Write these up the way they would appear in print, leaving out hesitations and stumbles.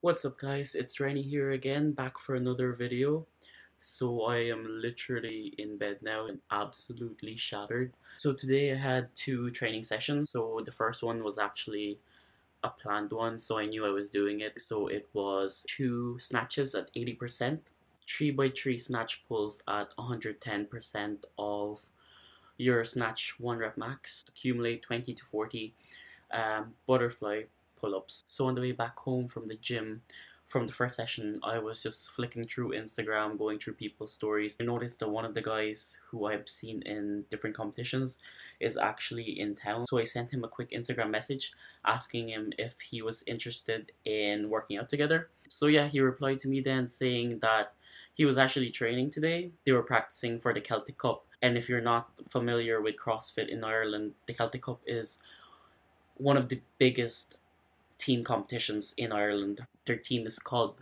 What's up guys, it's Rennie here again, back for another video. So I am literally in bed now and absolutely shattered. So today I had two training sessions. So the first one was actually a planned one, so I knew I was doing it. So it was 2 snatches at 80%, 3x3 snatch pulls at 110% of your snatch 1 rep max, accumulate 20 to 40 butterfly pull-ups. So on the way back home from the gym, from the first session, I was just flicking through Instagram, going through people's stories. I noticed that one of the guys who I've seen in different competitions is actually in town. So I sent him a quick Instagram message asking him if he was interested in working out together. So yeah, he replied to me then saying that he was actually training today. They were practicing for the Celtic Cup. And if you're not familiar with CrossFit in Ireland, the Celtic Cup is one of the biggest team competitions in Ireland. Their team is called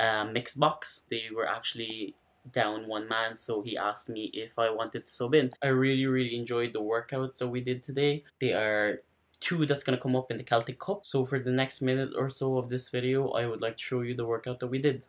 Mixbox. They were actually down one man, so he asked me if I wanted to sub in. I really enjoyed the workouts that we did today. They are 2 that's going to come up in the Celtic Cup. So for the next minute or so of this video, I would like to show you the workout that we did.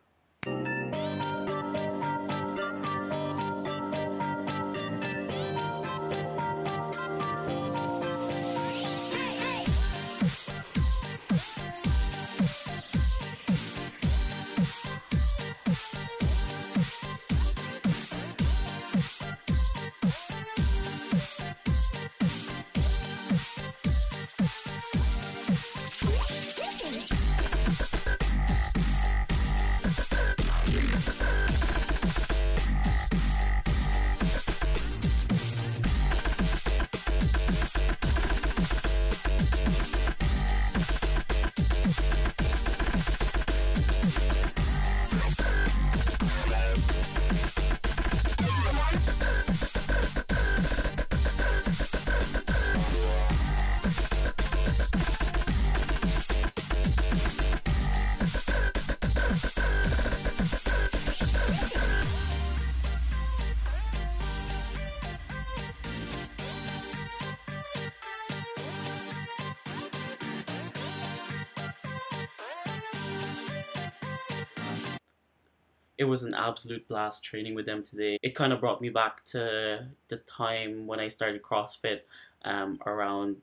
It was an absolute blast training with them today. It kind of brought me back to the time when I started CrossFit, around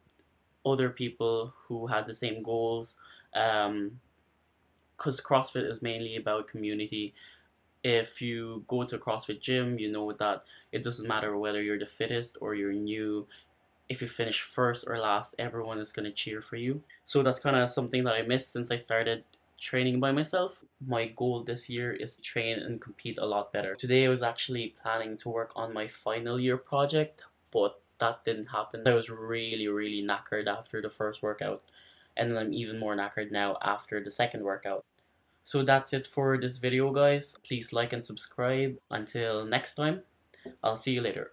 other people who had the same goals, because CrossFit is mainly about community. If you go to a CrossFit gym, you know that it doesn't matter whether you're the fittest or you're new. If you finish first or last, everyone is going to cheer for you. So that's kind of something that I missed since I started training by myself. My goal this year is to train and compete a lot better. Today I was actually planning to work on my final year project, but that didn't happen. I was really knackered after the first workout, and then I'm even more knackered now after the second workout. So that's it for this video guys. Please like and subscribe. Until next time, I'll see you later.